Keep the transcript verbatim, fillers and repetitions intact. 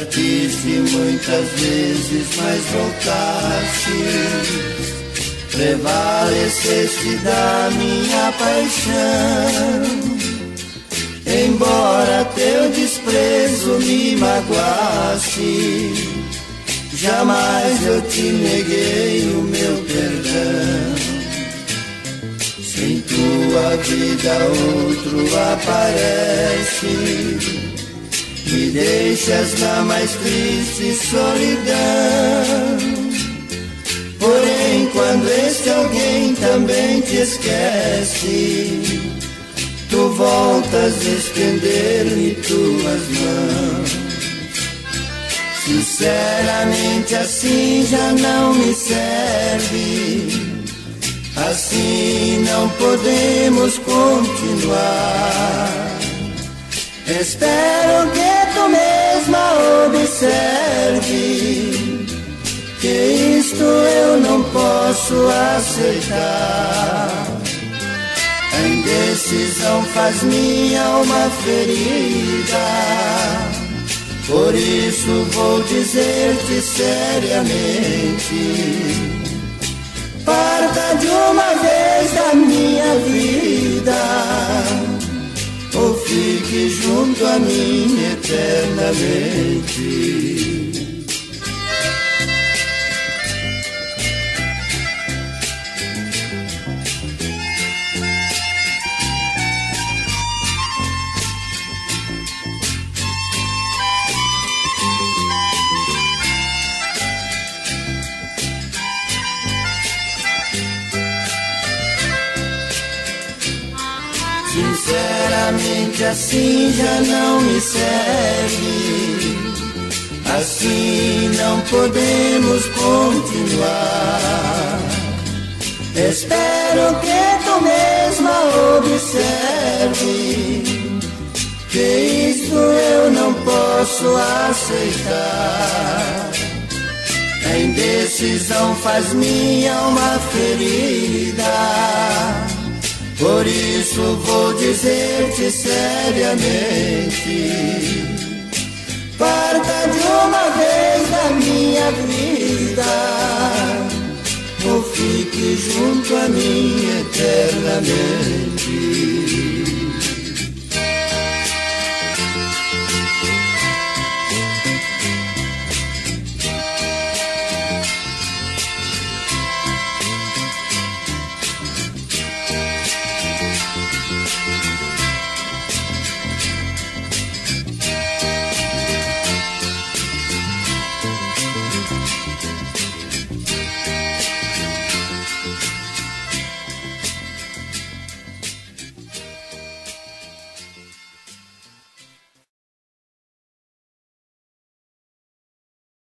artiștii muitas vezes mais vocați. Prevaleceste da minha paixão, embora teu desprezo me magoasse, jamais eu te neguei o meu perdão. Sem tua vida outro aparece, me deixas na mais triste solidão. Porém, quando este alguém também te esquece, tu voltas a estender-me tuas mãos. Sinceramente, assim já não me serve, assim não podemos continuar. Espero que tu mesma observe que isto eu não posso aceitar. A indecisão faz minha alma ferida, por isso vou dizer-te seriamente: parta de uma vez da minha vida, ou fique junto a mim eternamente. Sinceramente, assim já não me serve, assim não podemos continuar. Espero que tu mesma observe que isto eu não posso aceitar. A indecisão faz minha alma ferida, por isso vou dizer-te seriamente: parta de uma vez da minha vida, ou fique junto a mim eternamente.